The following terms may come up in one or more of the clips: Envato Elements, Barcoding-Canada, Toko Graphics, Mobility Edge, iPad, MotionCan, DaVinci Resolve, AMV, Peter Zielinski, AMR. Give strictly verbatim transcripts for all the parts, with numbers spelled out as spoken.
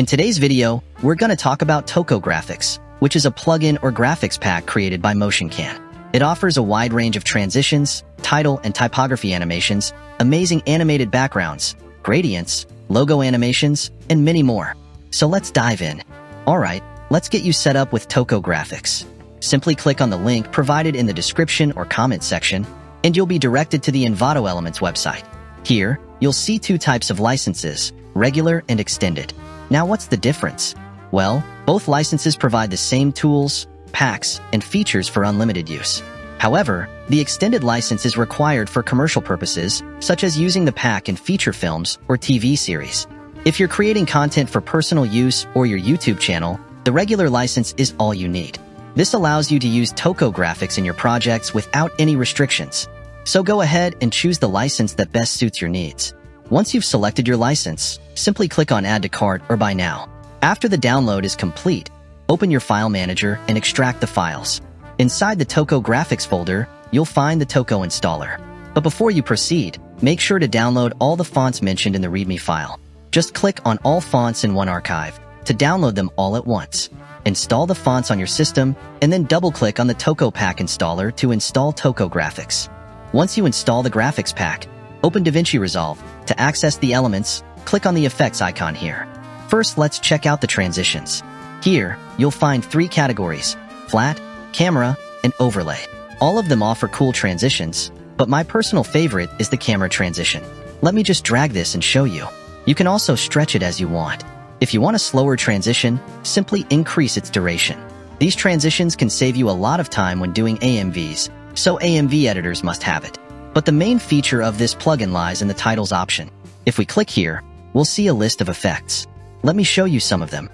In today's video, we're going to talk about Toko Graphics, which is a plugin or graphics pack created by MotionCan. It offers a wide range of transitions, title and typography animations, amazing animated backgrounds, gradients, logo animations, and many more. So let's dive in. Alright, let's get you set up with Toko Graphics. Simply click on the link provided in the description or comment section, and you'll be directed to the Envato Elements website. Here, you'll see two types of licenses, regular and extended. Now what's the difference? Well, both licenses provide the same tools, packs, and features for unlimited use. However, the extended license is required for commercial purposes, such as using the pack in feature films or T V series. If you're creating content for personal use or your YouTube channel, the regular license is all you need. This allows you to use Toko Graphics in your projects without any restrictions. So go ahead and choose the license that best suits your needs. Once you've selected your license, simply click on Add to Cart or Buy Now. After the download is complete, open your file manager and extract the files. Inside the Toko Graphics folder, you'll find the Toko installer. But before you proceed, make sure to download all the fonts mentioned in the README file. Just click on all fonts in one archive to download them all at once. Install the fonts on your system, and then double-click on the Toko Pack installer to install Toko Graphics. Once you install the graphics pack, open DaVinci Resolve. To access the elements, click on the effects icon here. First, let's check out the transitions. Here, you'll find three categories: flat, camera, and overlay. All of them offer cool transitions, but my personal favorite is the camera transition. Let me just drag this and show you. You can also stretch it as you want. If you want a slower transition, simply increase its duration. These transitions can save you a lot of time when doing A M Vs, so A M V editors must have it. But the main feature of this plugin lies in the titles option. If we click here, we'll see a list of effects. Let me show you some of them.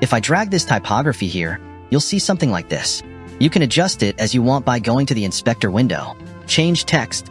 If I drag this typography here, you'll see something like this. You can adjust it as you want by going to the inspector window, change text,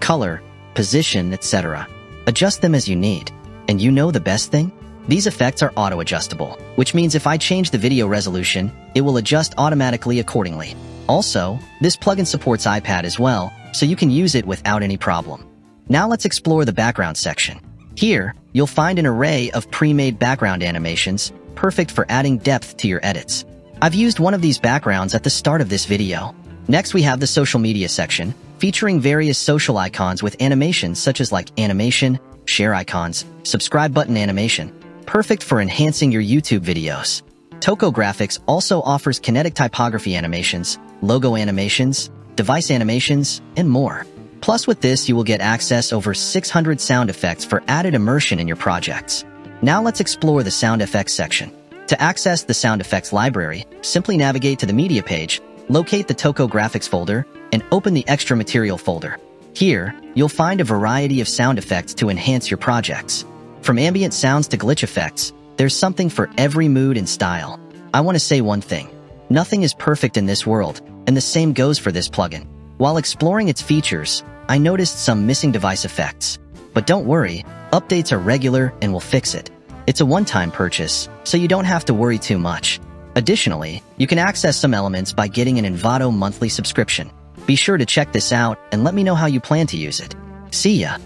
color, position, et cetera. Adjust them as you need. And you know the best thing? These effects are auto-adjustable, which means if I change the video resolution, it will adjust automatically accordingly. Also, this plugin supports iPad as well, so you can use it without any problem. Now let's explore the background section. Here, you'll find an array of pre-made background animations, perfect for adding depth to your edits. I've used one of these backgrounds at the start of this video. Next, we have the social media section, featuring various social icons with animations such as like animation, share icons, subscribe button animation, perfect for enhancing your YouTube videos. Toko Graphics also offers kinetic typography animations, logo animations, device animations, and more. Plus with this, you will get access over six hundred sound effects for added immersion in your projects. Now let's explore the sound effects section. To access the sound effects library, simply navigate to the media page, locate the Toko Graphics folder, and open the extra material folder. Here, you'll find a variety of sound effects to enhance your projects. From ambient sounds to glitch effects, there's something for every mood and style. I want to say one thing. Nothing is perfect in this world, and the same goes for this plugin. While exploring its features, I noticed some missing device effects. But don't worry, updates are regular and will fix it. It's a one-time purchase, so you don't have to worry too much. Additionally, you can access some elements by getting an Envato monthly subscription. Be sure to check this out and let me know how you plan to use it. See ya!